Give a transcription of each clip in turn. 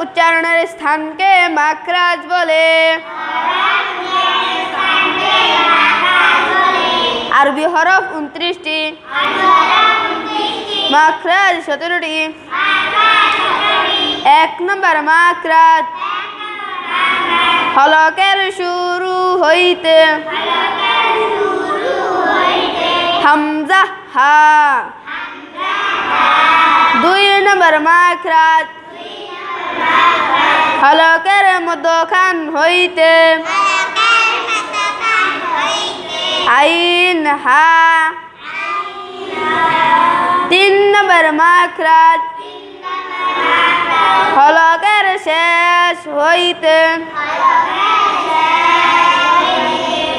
उच्चारणेर स्थान के माखराज बोले। आरबी हरफ 29टी, माखराज 17टी। 1 नम्बर माखराज हलकेर शुरू हईते हमजा हा। 2 नम्बर माखराज हलकेर मध्यखान हईते आईन हा। 3 नम्बर माखराज हलकेर शेष हईते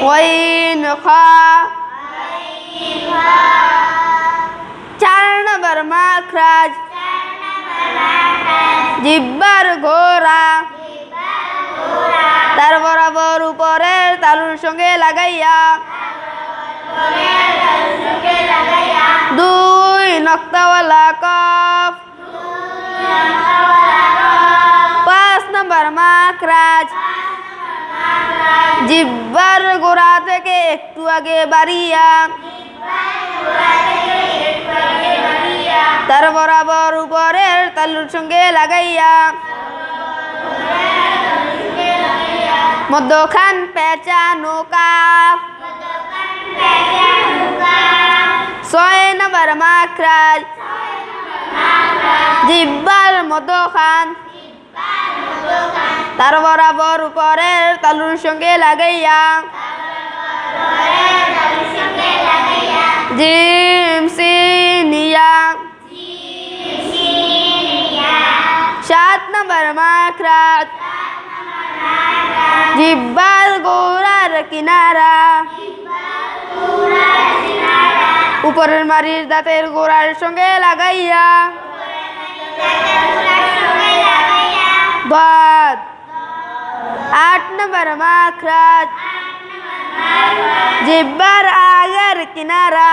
गईन खा। 4 नम्बर माखराज जिब्बार घोरा तार बराबर ऊपरे तालुर संगे लागाइया 2 नक्तावाला कफ। 5 नम्बर माखराज जिब्बार गोरा थेके एकटू आगे बाड़िया तार बराबर ऊपरेर तालुर संगे लागाइया मध्यखान पेचानो काफ। 6 नम्बर माखराज जिब्बार मध्यखान तार बराबर ऊपरेर तालुर संगे लागाइया जिम सिनिया। 7 नम्बर माखराज जिब्बार गोरार किनारा ऊपरेर मारिर दाँतेर गोरार संगे लागाइया दाँत। 8 नम्बर माखराज जिब्बार आगार किनारा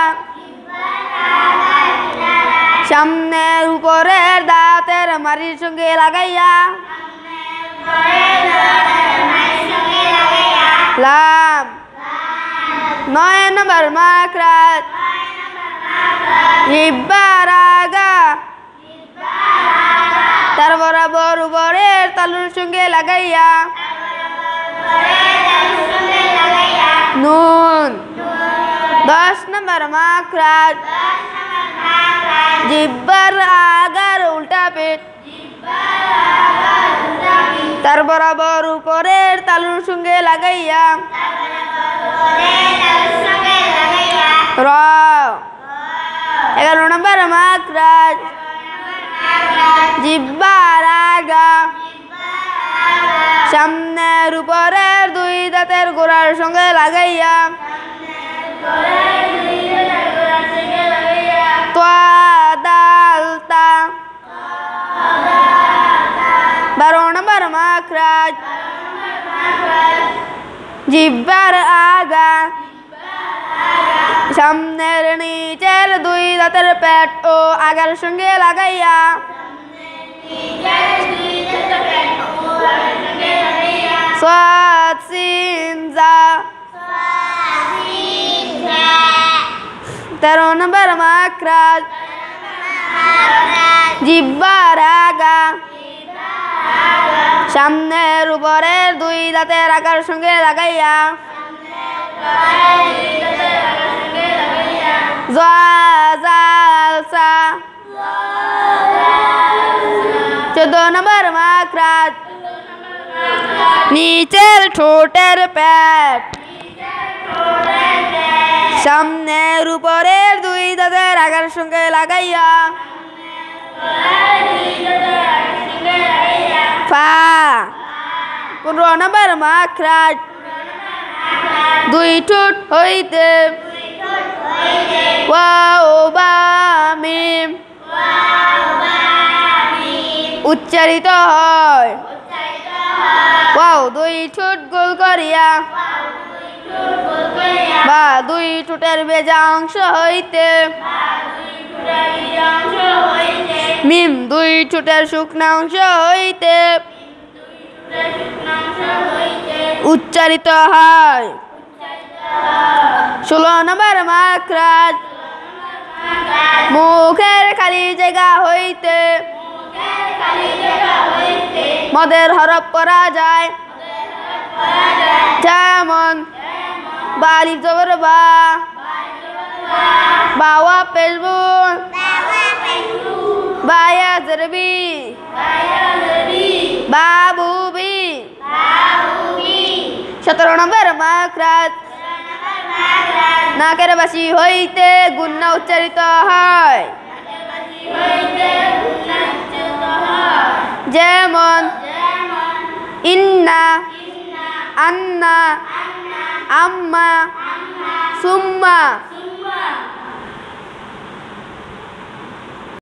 सामनेर ऊपरेर दाँतेर मारिर संगे लागाइया लाम। 9 नम्बर माखराज जिब्बार आगा तार बराबर ऊपरेर तालुर संगे लागाइया नुन। 10 नम्बर माखराज जिब्बार आगार उल्टा पेट तार बराबर ऊपरेर तालुर संगे लागाइया र। 11 नम्बर माखराज जिब्बार आगा सामनेर ऊपरेर दुई दाँतेर गोरार संगे लागाइया त्वादालता। 12 नम्बर माखराज जिब्बार आगा सामनेर नीचेर दुई दाँतेर पेट ओ आगार संगे लागाइया सिंजा। 13 नम्बर माखराज जिब्बार आगा सामनेर ऊपरेर दुई दाँतेर आगार संगे लागाइया जालसा। 14 नम्बर माखराज नीचेर ঠোঁটের পেট সামনের উপরের দুই দাঁতের আগার সঙ্গে লাগাইয়া ফা। 15 নম্বর মাখরাজ দুই ঠোঁট হইতে ওয়াও বা মিম উচ্চারিত হয়। ওয়াও দুই ঠোঁট গোল করিয়া বা দুই ঠোঁটের বেজা অংশ হইতে মিম দুই ঠোঁটের শুকনা অংশ হইতে উচ্চারিত হয়। 16 নম্বর মাখরাজ মুখের খালি জায়গা হইতে মদের হরফ পড়া যায়, যেমন বালি জবর বা বাওয়া পেশবু বায়া জরবি বাবুবি। 17 নম্বর মাখরাজ নাকের বাসি হইতে গুন্না উচ্চারিত হয়, যেমন ইন্না আন্না আম্মা সুম্মা।